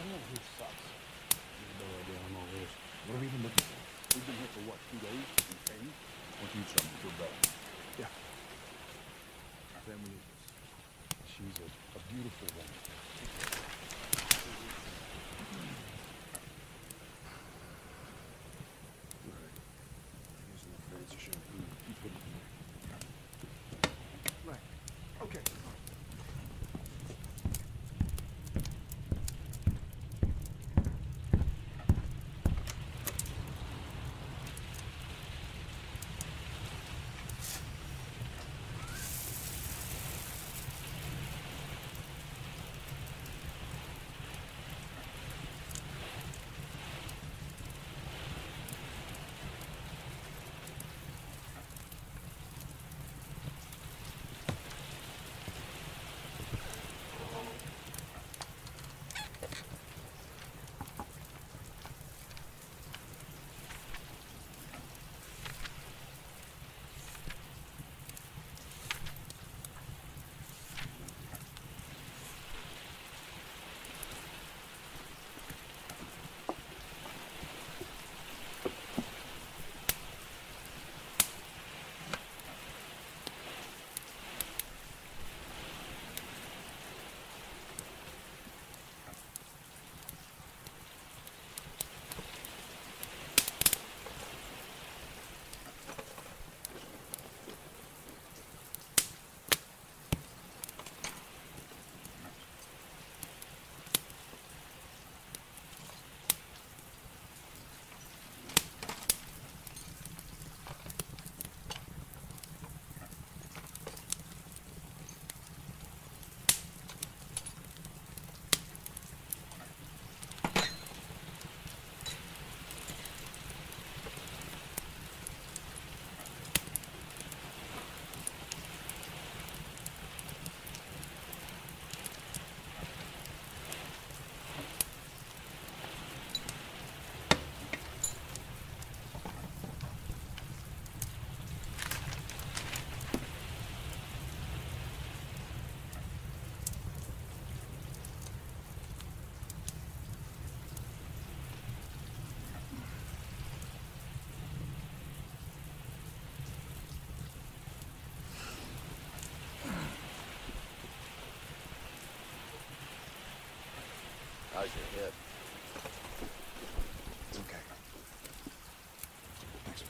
Everyone here sucks. No idea I'm all this. What are we even looking for? We've been here for what, 2 days? Insane? Once you eat something, feel better. Yeah. Our family is this. She's a beautiful woman. How's your head? It's okay. Thanks.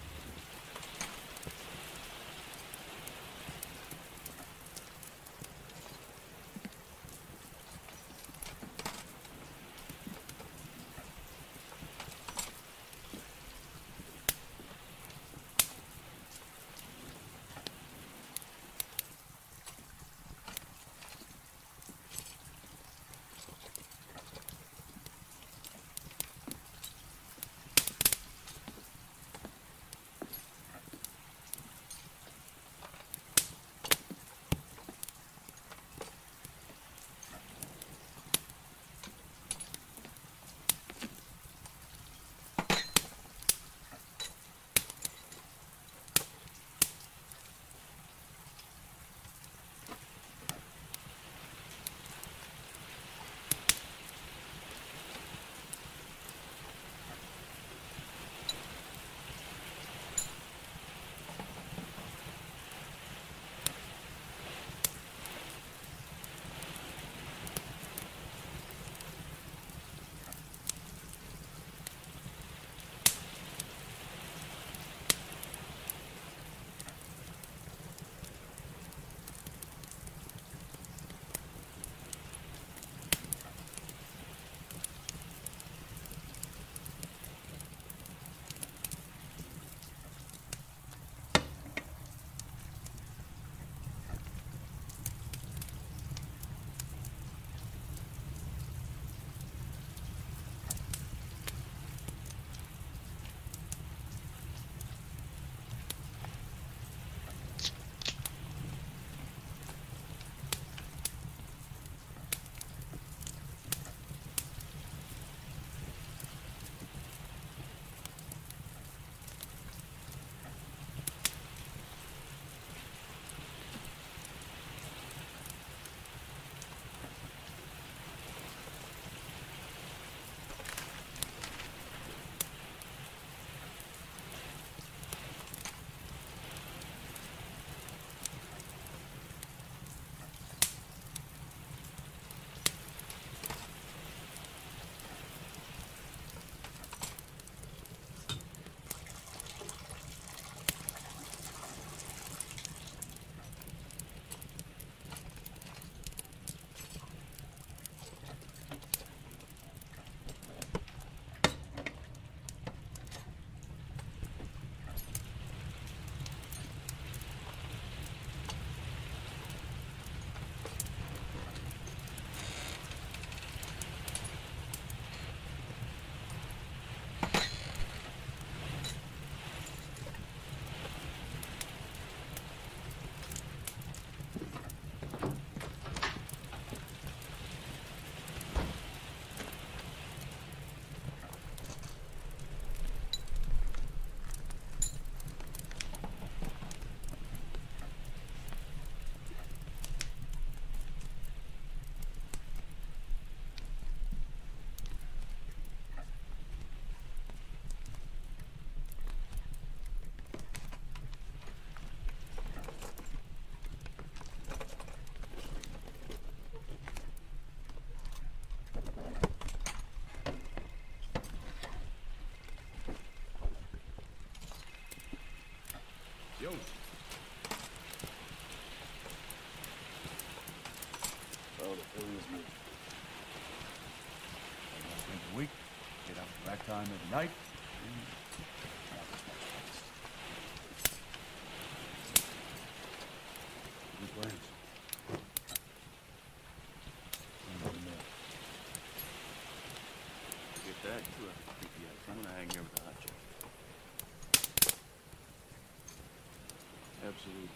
week, get up at that time at night. Good plans. Get that, too. I'm going to hang here with the hot chick. Absolutely.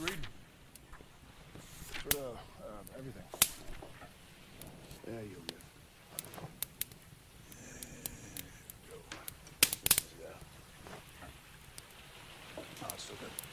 Read sort of everything. There you go. There you go. This is, oh, it's so good.